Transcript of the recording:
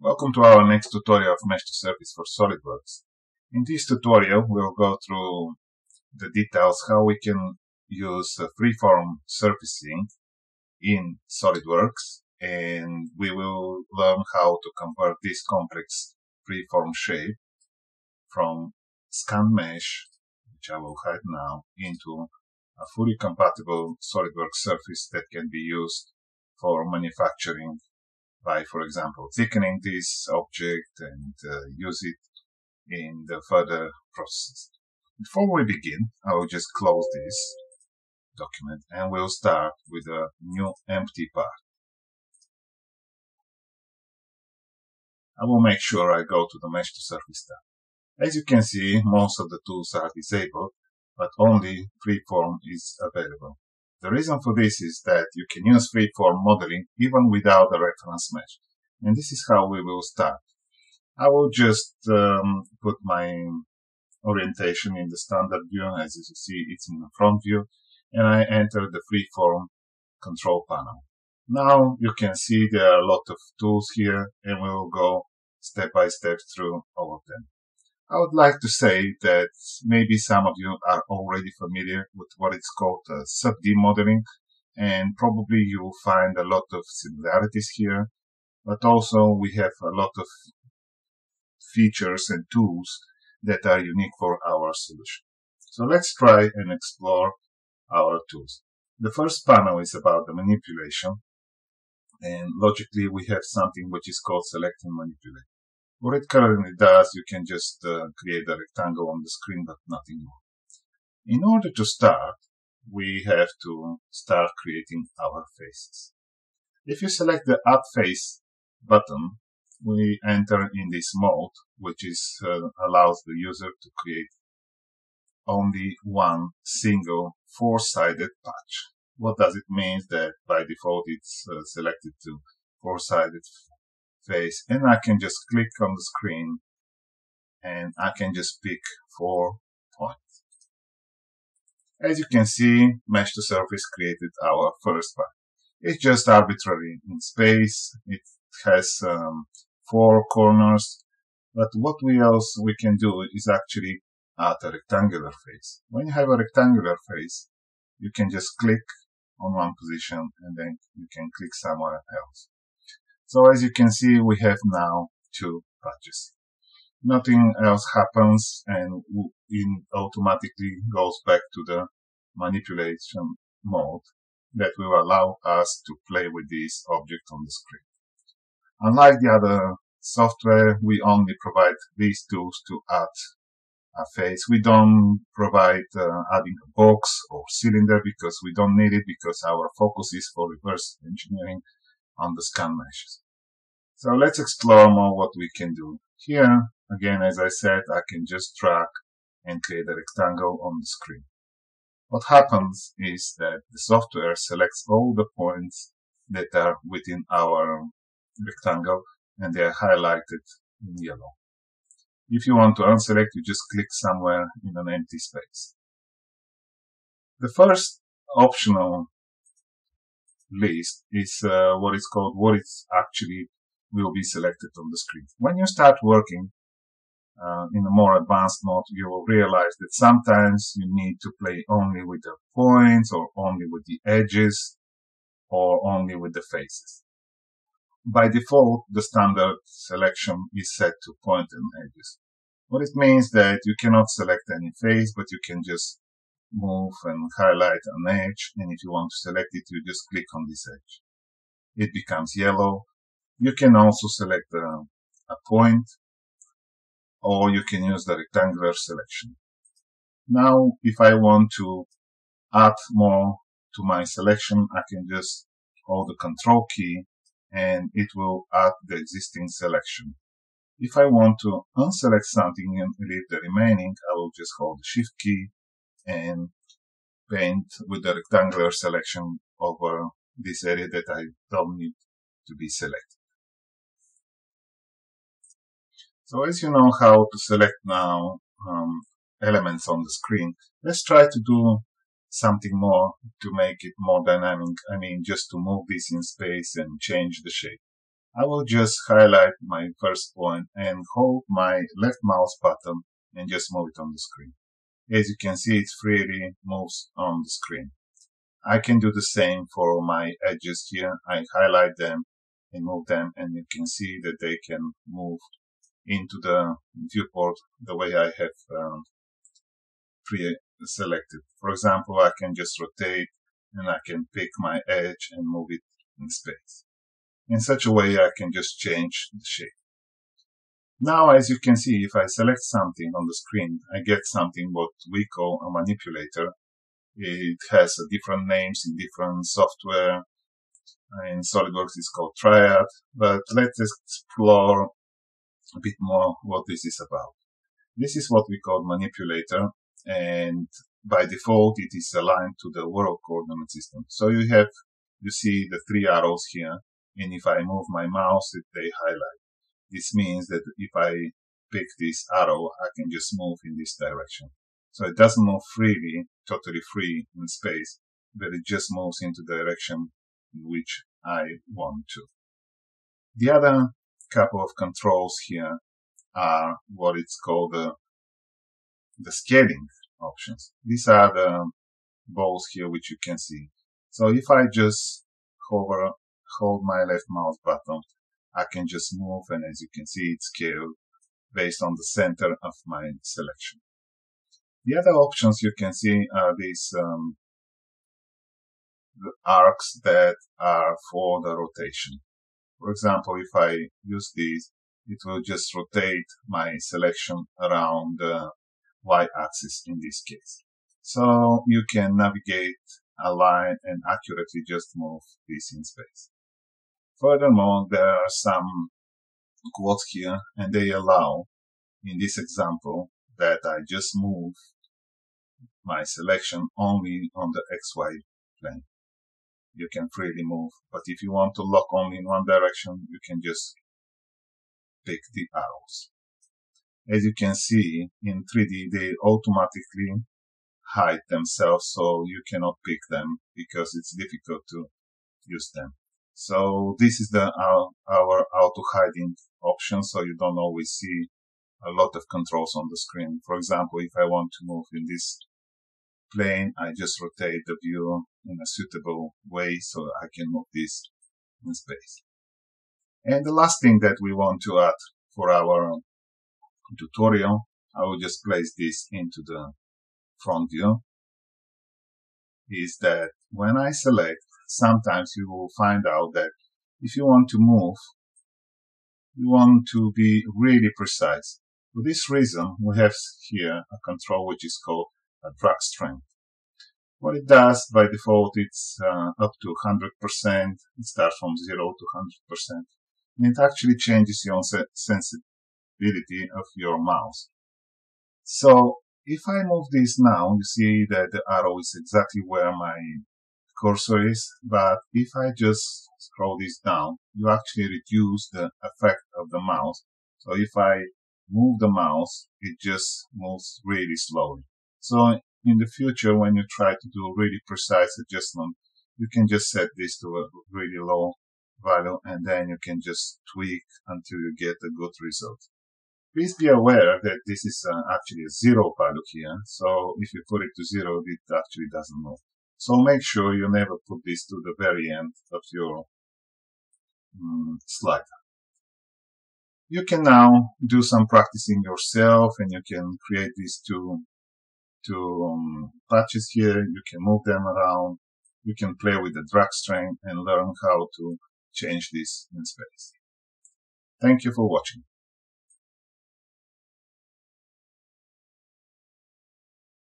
Welcome to our next tutorial of Mesh to Surface for SOLIDWORKS. In this tutorial we'll go through the details how we can use freeform surfacing in SOLIDWORKS, and we will learn how to convert this complex freeform shape from scanned mesh, which I will hide now, into a fully compatible SOLIDWORKS surface that can be used for manufacturing by, for example, thickening this object and use it in the further process. Before we begin, I will just close this document and we'll start with a new empty part. I will make sure I go to the Mesh to Surface tab. As you can see, most of the tools are disabled, but only freeform is available. The reason for this is that you can use freeform modeling even without a reference mesh. And this is how we will start. I will just put my orientation in the standard view. As you see, it's in the front view. And I enter the freeform control panel. Now you can see there are a lot of tools here, and we will go step by step through all of them. I would like to say that maybe some of you are already familiar with what is called sub-D modeling, and probably you will find a lot of similarities here, but also we have a lot of features and tools that are unique for our solution. So let's try and explore our tools. The first panel is about the manipulation, and logically we have something which is called Select and Manipulate. What it currently does, you can just create a rectangle on the screen, but nothing more. In order to start, we have to start creating our faces. If you select the Add Face button, we enter in this mode, which is, allows the user to create only one single four-sided patch. What does it mean? That by default it's selected to four-sided face, and I can just click on the screen and I can just pick 4 points. As you can see, Mesh to Surface created our first part. It's just arbitrary in space. It has 4 corners, but what we can do is actually add a rectangular face. When you have a rectangular face, you can just click on one position and then you can click somewhere else. So as you can see, we have now 2 patches. Nothing else happens, and it automatically goes back to the manipulation mode that will allow us to play with this object on the screen. Unlike the other software, we only provide these tools to add a face. We don't provide adding a box or cylinder because we don't need it, because our focus is for reverse engineering on the scan meshes. So let's explore more what we can do. Here, again, as I said, I can just drag and create a rectangle on the screen. What happens is that the software selects all the points that are within our rectangle and they are highlighted in yellow. If you want to unselect, you just click somewhere in an empty space. The first optional list is what is called what is actually will be selected on the screen. When you start working in a more advanced mode, you will realize that sometimes you need to play only with the points or only with the edges or only with the faces. By default, the standard selection is set to point and edges. What it means that you cannot select any face, but you can just move and highlight an edge, and if you want to select it, you just click on this edge. It becomes yellow. You can also select a point, or you can use the rectangular selection. Now, if I want to add more to my selection, I can just hold the control key and it will add the existing selection. If I want to unselect something and leave the remaining, I will just hold the shift key and paint with the rectangular selection over this area that I don't need to be selected. So as you know how to select now elements on the screen, let's try to do something more to make it more dynamic. I mean, just to move this in space and change the shape. I will just highlight my first point and hold my left mouse button and just move it on the screen. As you can see, it freely moves on the screen. I can do the same for my edges here. I highlight them and move them, and you can see that they can move into the viewport the way I have pre-selected. For example, I can just rotate and I can pick my edge and move it in space. In such a way, I can just change the shape. Now, as you can see, if I select something on the screen, I get something what we call a manipulator. It has different names in different software. In SolidWorks, it's called Triad, but let's explore a bit more what this is about. This is what we call manipulator, and by default, it is aligned to the world coordinate system. So you see the three arrows here, and if I move my mouse, they highlight. This means that if I pick this arrow, I can just move in this direction. So it doesn't move freely, totally free in space, but it just moves into the direction in which I want to. The other couple of controls here are what it's called the scaling options. These are the balls here which you can see. So if I just hold my left mouse button, I can just move, and as you can see, it's scaled based on the center of my selection. The other options you can see are these the arcs that are for the rotation. For example, if I use these, it will just rotate my selection around the y-axis in this case. So you can navigate, align, and accurately just move this in space. Furthermore, there are some quotes here, and they allow, in this example, that I just move my selection only on the XY plane. You can freely move, but if you want to lock only in one direction, you can just pick the arrows. As you can see, in 3D, they automatically hide themselves, so you cannot pick them because it's difficult to use them. So this is our auto-hiding option, so you don't always see a lot of controls on the screen. For example, if I want to move in this plane, I just rotate the view in a suitable way so I can move this in space. And the last thing that we want to add for our tutorial, I will just place this into the front view, is that when I select, sometimes you will find out that if you want to move, you want to be really precise. For this reason, we have here a control which is called a drag strength. What it does, by default, it's up to 100%. It starts from 0 to 100%. And it actually changes your sensitivity of your mouse. So if I move this now, you see that the arrow is exactly where my cursor is. But if I just scroll this down, you actually reduce the effect of the mouse. So if I move the mouse, it just moves really slowly. So in the future, when you try to do really precise adjustment, you can just set this to a really low value, and then you can just tweak until you get a good result. Please be aware that this is actually a zero value here. So if you put it to zero, it actually doesn't move. So make sure you never put this to the very end of your slider. You can now do some practicing yourself, and you can create these two patches here. You can move them around. You can play with the drag strength and learn how to change this in space. Thank you for watching.